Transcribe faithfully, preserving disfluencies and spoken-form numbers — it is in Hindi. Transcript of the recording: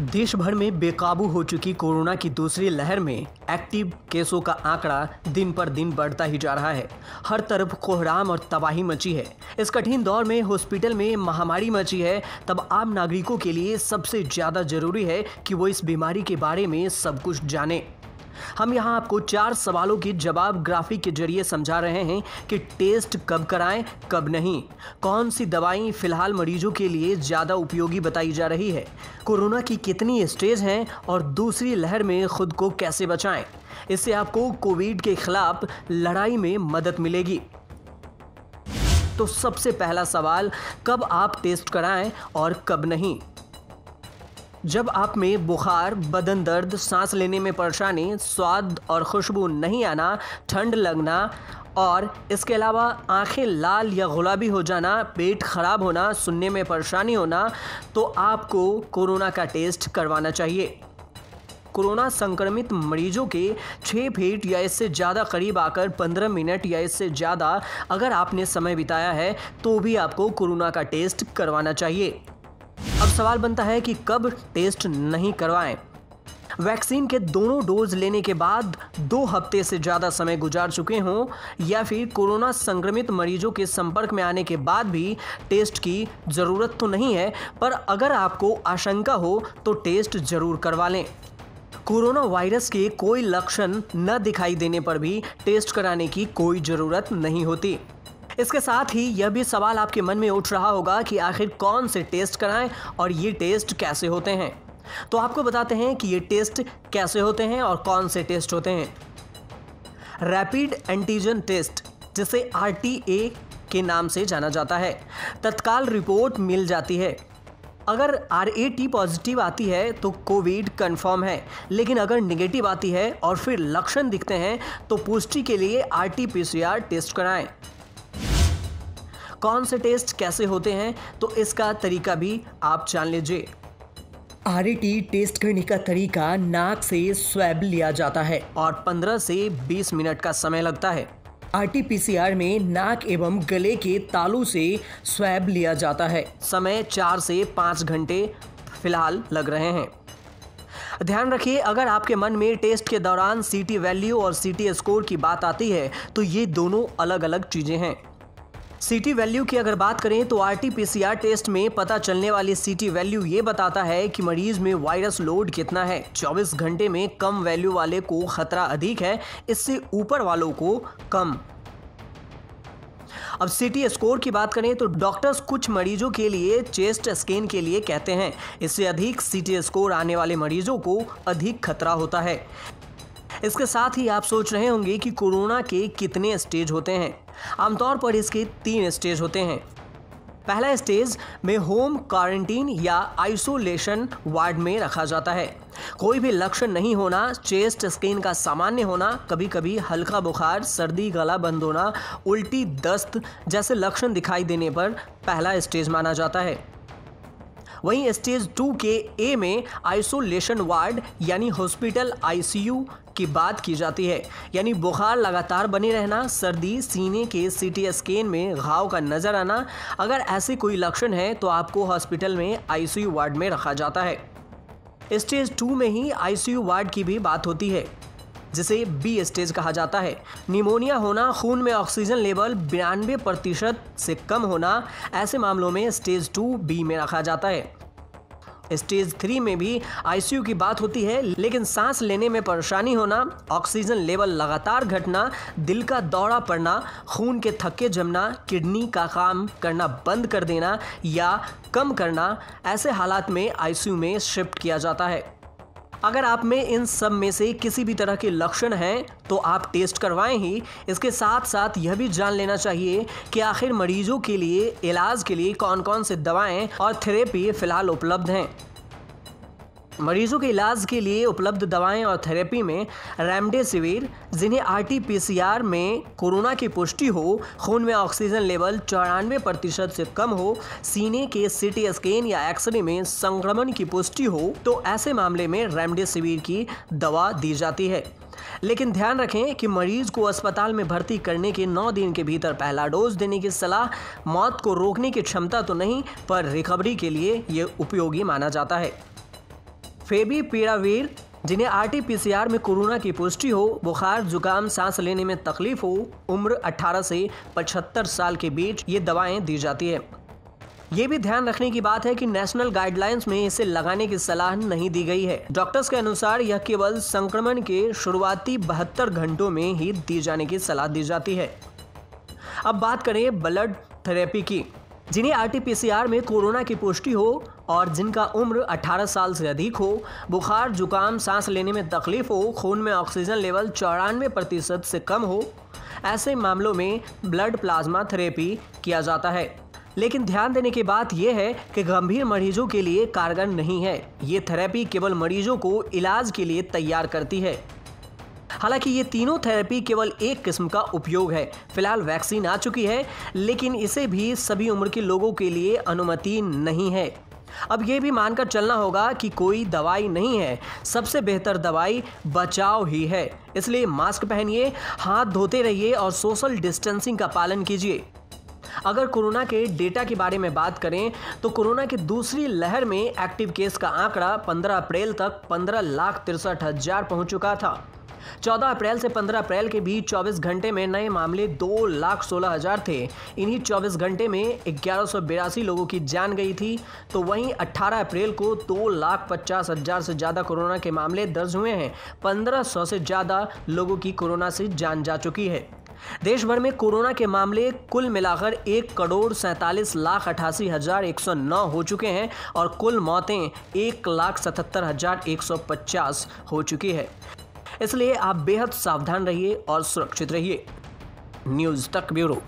देश भर में बेकाबू हो चुकी कोरोना की दूसरी लहर में एक्टिव केसों का आंकड़ा दिन पर दिन बढ़ता ही जा रहा है। हर तरफ कोहराम और तबाही मची है। इस कठिन दौर में हॉस्पिटल में महामारी मची है, तब आम नागरिकों के लिए सबसे ज़्यादा जरूरी है कि वो इस बीमारी के बारे में सब कुछ जानें। हम यहां आपको चार सवालों के जवाब ग्राफिक के जरिए समझा रहे हैं कि टेस्ट कब कराएं, कब नहीं, कौन सी दवाएं फिलहाल मरीजों के लिए ज़्यादा उपयोगी बताई जा रही है, कोरोना की कितनी स्टेज हैं और दूसरी लहर में खुद को कैसे बचाएं। इससे आपको कोविड के खिलाफ लड़ाई में मदद मिलेगी। तो सबसे पहला सवाल, कब आप टेस्ट कराएं और कब नहीं। जब आप में बुखार, बदन दर्द, सांस लेने में परेशानी, स्वाद और खुशबू नहीं आना, ठंड लगना और इसके अलावा आंखें लाल या गुलाबी हो जाना, पेट खराब होना, सुनने में परेशानी होना, तो आपको कोरोना का टेस्ट करवाना चाहिए। कोरोना संक्रमित मरीजों के छः फीट या इससे ज़्यादा करीब आकर पंद्रह मिनट या इससे ज़्यादा अगर आपने समय बिताया है तो भी आपको कोरोना का टेस्ट करवाना चाहिए। अब सवाल बनता है कि कब टेस्ट नहीं करवाएं। वैक्सीन के दोनों डोज लेने के बाद दो हफ्ते से ज़्यादा समय गुजार चुके हों या फिर कोरोना संक्रमित मरीजों के संपर्क में आने के बाद भी टेस्ट की ज़रूरत तो नहीं है, पर अगर आपको आशंका हो तो टेस्ट ज़रूर करवा लें। कोरोना वायरस के कोई लक्षण न दिखाई देने पर भी टेस्ट कराने की कोई ज़रूरत नहीं होती। इसके साथ ही यह भी सवाल आपके मन में उठ रहा होगा कि आखिर कौन से टेस्ट कराएं और ये टेस्ट कैसे होते हैं। तो आपको बताते हैं कि ये टेस्ट कैसे होते हैं और कौन से टेस्ट होते हैं। रैपिड एंटीजन टेस्ट, जिसे आर टी ए के नाम से जाना जाता है, तत्काल रिपोर्ट मिल जाती है। अगर आर ए टी पॉजिटिव आती है तो कोविड कंफर्म है, लेकिन अगर नेगेटिव आती है और फिर लक्षण दिखते हैं तो पुष्टि के लिए R T P C R test कराएं। कौन से टेस्ट कैसे होते हैं तो इसका तरीका भी आप जान लीजिए। आर ए टी टेस्ट करने का तरीका, नाक से स्वैब लिया जाता है और पंद्रह से बीस मिनट का समय लगता है। R T P C R में नाक एवं गले के तालू से स्वैब लिया जाता है। समय चार से पाँच घंटे फिलहाल लग रहे हैं। ध्यान रखिए, अगर आपके मन में टेस्ट के दौरान सी टी वैल्यू और सी टी स्कोर की बात आती है तो ये दोनों अलग अलग चीज़ें हैं। सी टी वैल्यू की अगर बात करें तो R T P C R test में पता चलने वाली सी टी वैल्यू ये बताता है कि मरीज में वायरस लोड कितना है। चौबीस घंटे में कम वैल्यू वाले को खतरा अधिक है, इससे ऊपर वालों को कम। अब सी टी स्कोर की बात करें तो डॉक्टर्स कुछ मरीजों के लिए चेस्ट स्कैन के लिए कहते हैं। इससे अधिक सी टी स्कोर आने वाले मरीजों को अधिक खतरा होता है। इसके साथ ही आप सोच रहे होंगे कि कोरोना के कितने स्टेज होते हैं। आमतौर पर इसके तीन स्टेज होते हैं। पहला स्टेज में होम क्वारंटीन या आइसोलेशन वार्ड में रखा जाता है। कोई भी लक्षण नहीं होना, चेस्ट स्कैन का सामान्य होना, कभी कभी हल्का बुखार, सर्दी, गला बंद होना, उल्टी, दस्त जैसे लक्षण दिखाई देने पर पहला स्टेज माना जाता है। वहीं स्टेज टू के ए में आइसोलेशन वार्ड यानी हॉस्पिटल आई सी यू की बात की जाती है, यानी बुखार लगातार बने रहना, सर्दी, सीने के सी टी स्कैन में घाव का नज़र आना। अगर ऐसे कोई लक्षण है तो आपको हॉस्पिटल में आई सी यू वार्ड में रखा जाता है। स्टेज टू में ही आई सी यू वार्ड की भी बात होती है, जिसे बी स्टेज कहा जाता है। निमोनिया होना, खून में ऑक्सीजन लेवल बिरानवे प्रतिशत से कम होना, ऐसे मामलों में स्टेज टू बी में रखा जाता है। स्टेज थ्री में भी आई सी यू की बात होती है, लेकिन सांस लेने में परेशानी होना, ऑक्सीजन लेवल लगातार घटना, दिल का दौरा पड़ना, खून के थक्के जमना, किडनी का काम करना बंद कर देना या कम करना, ऐसे हालात में आई सी यू में शिफ्ट किया जाता है। अगर आप में इन सब में से किसी भी तरह के लक्षण हैं तो आप टेस्ट करवाएं ही। इसके साथ साथ यह भी जान लेना चाहिए कि आखिर मरीजों के लिए इलाज के लिए कौन कौन से दवाएं और थेरेपी फ़िलहाल उपलब्ध हैं। मरीजों के इलाज के लिए उपलब्ध दवाएं और थेरेपी में रेमडेसिविर, जिन्हें R T P C R में कोरोना की पुष्टि हो, खून में ऑक्सीजन लेवल चौरानवे प्रतिशत से कम हो, सीने के सी टी स्कैन या एक्सरे में संक्रमण की पुष्टि हो, तो ऐसे मामले में रेमडेसिविर की दवा दी जाती है। लेकिन ध्यान रखें कि मरीज को अस्पताल में भर्ती करने के नौ दिन के भीतर पहला डोज देने की सलाह। मौत को रोकने की क्षमता तो नहीं, पर रिकवरी के लिए ये उपयोगी माना जाता है। फेवीपिरावीर, जिन्हें R T P C R में कोरोना की पुष्टि हो, बुखार, जुकाम, सांस लेने में तकलीफ हो, उम्र अठारह से पचहत्तर साल के बीच ये दवाएं दी जाती है। ये भी ध्यान रखने की बात है कि नेशनल गाइडलाइंस में इसे लगाने की सलाह नहीं दी गई है। डॉक्टर्स के अनुसार यह केवल संक्रमण के शुरुआती बहत्तर घंटों में ही दी जाने की सलाह दी जाती है। अब बात करें ब्लड थेरेपी की, जिन्हें R T P C R में कोरोना की पुष्टि हो और जिनका उम्र अठारह साल से अधिक हो, बुखार, जुकाम, सांस लेने में तकलीफ हो, खून में ऑक्सीजन लेवल चौरानवे प्रतिशत से कम हो, ऐसे मामलों में ब्लड प्लाज्मा थेरेपी किया जाता है। लेकिन ध्यान देने की बात यह है कि गंभीर मरीजों के लिए कारगर नहीं है। ये थेरेपी केवल मरीजों को इलाज के लिए तैयार करती है। हालांकि ये तीनों थेरेपी केवल एक किस्म का उपयोग है। फिलहाल वैक्सीन आ चुकी है, लेकिन इसे भी सभी उम्र के लोगों के लिए अनुमति नहीं है। अब ये भी मानकर चलना होगा कि कोई दवाई नहीं है, सबसे बेहतर दवाई बचाव ही है। इसलिए मास्क पहनिए, हाथ धोते रहिए और सोशल डिस्टेंसिंग का पालन कीजिए। अगर कोरोना के डेटा के बारे में बात करें तो कोरोना की दूसरी लहर में एक्टिव केस का आंकड़ा पंद्रह अप्रैल तक पंद्रह लाख तिरसठ हजार पहुंच चुका था। चौदह अप्रैल से पंद्रह अप्रैल के बीच चौबीस घंटे में नए मामले दो लाख सोलह हजार थे। इन्हीं चौबीस घंटे में ग्यारह सौ बिरासी लोगों की जान गई थी। तो वहीं अठारह अप्रैल को दो लाख पचास हजार से ज़्यादा कोरोना के मामले दर्ज हुए हैं। पंद्रह सौ से ज़्यादा लोगों की कोरोना से जान जा चुकी है। देश भर में कोरोना के मामले कुल मिलाकर एक करोड़ सैंतालीस लाख अठासी हजार एक सौ नौ हो चुके हैं और कुल मौतें एक लाख सतहत्तर हजार एक सौ पचास हो चुकी है। इसलिए आप बेहद सावधान रहिए और सुरक्षित रहिए। न्यूज़ तक ब्यूरो।